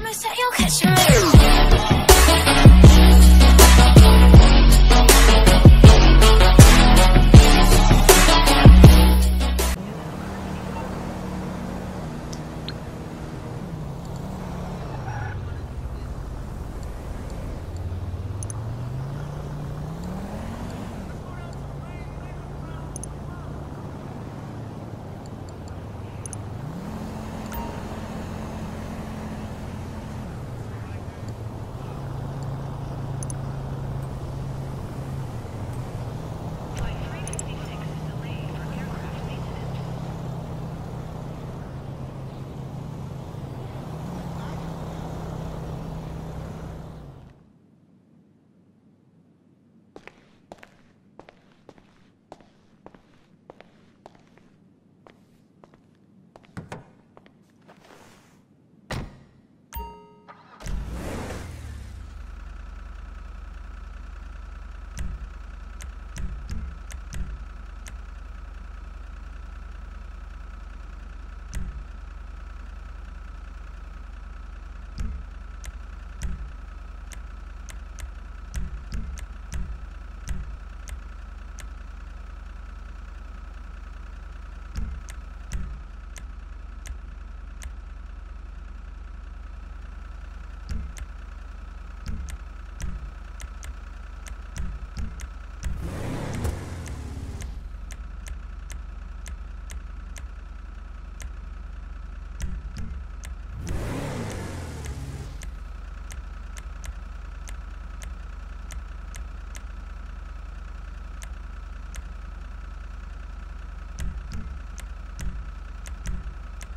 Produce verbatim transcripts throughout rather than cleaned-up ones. promise that you'll catch me.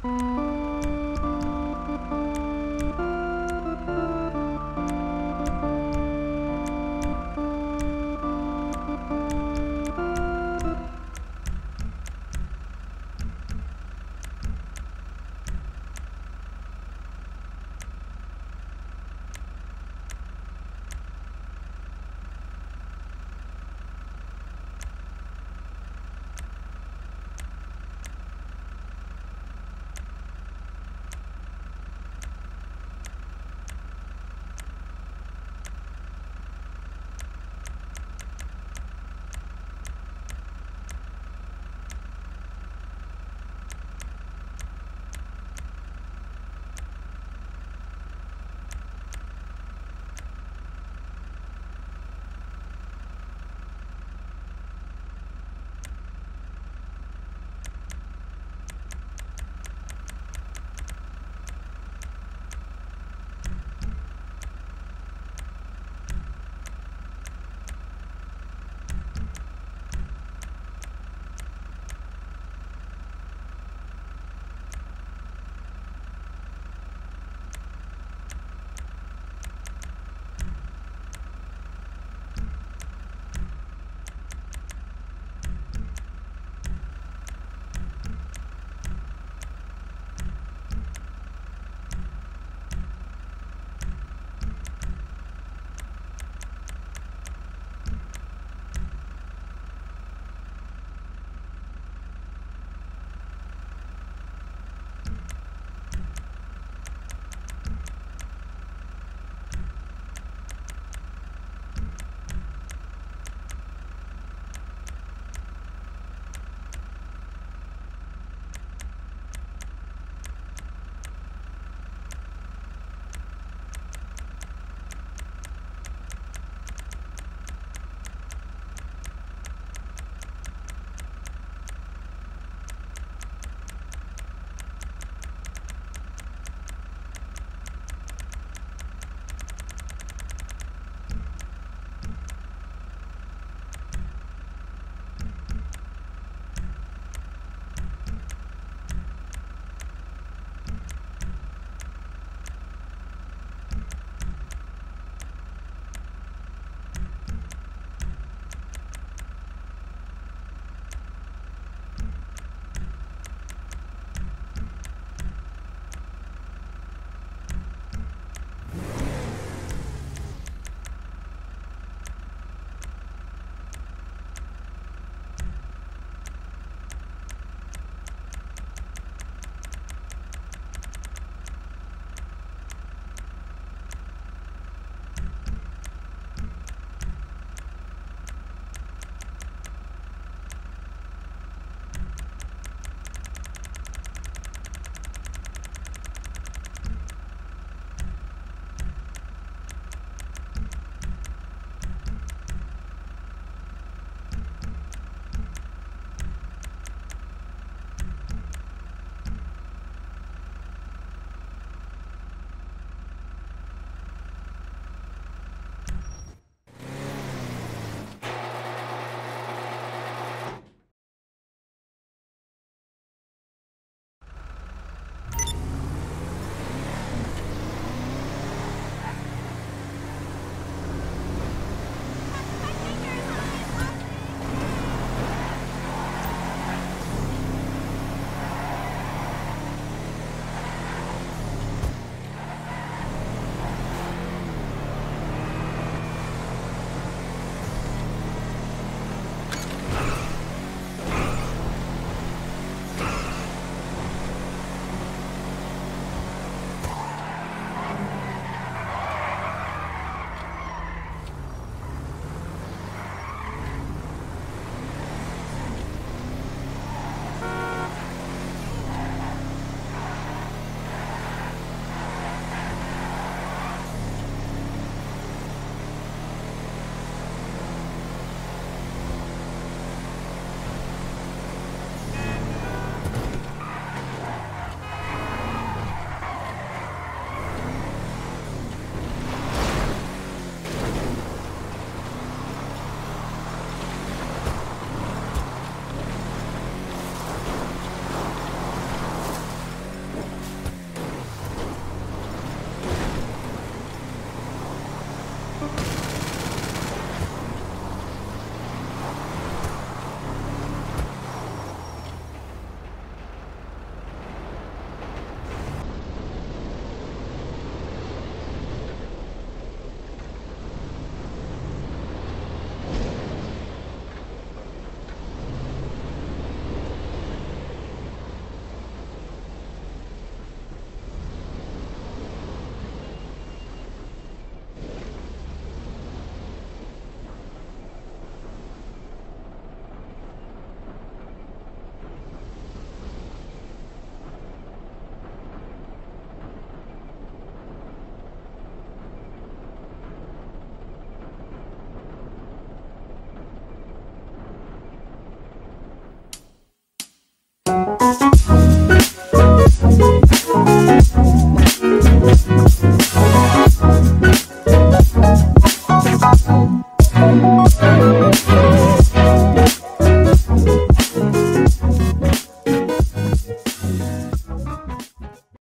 Thank you.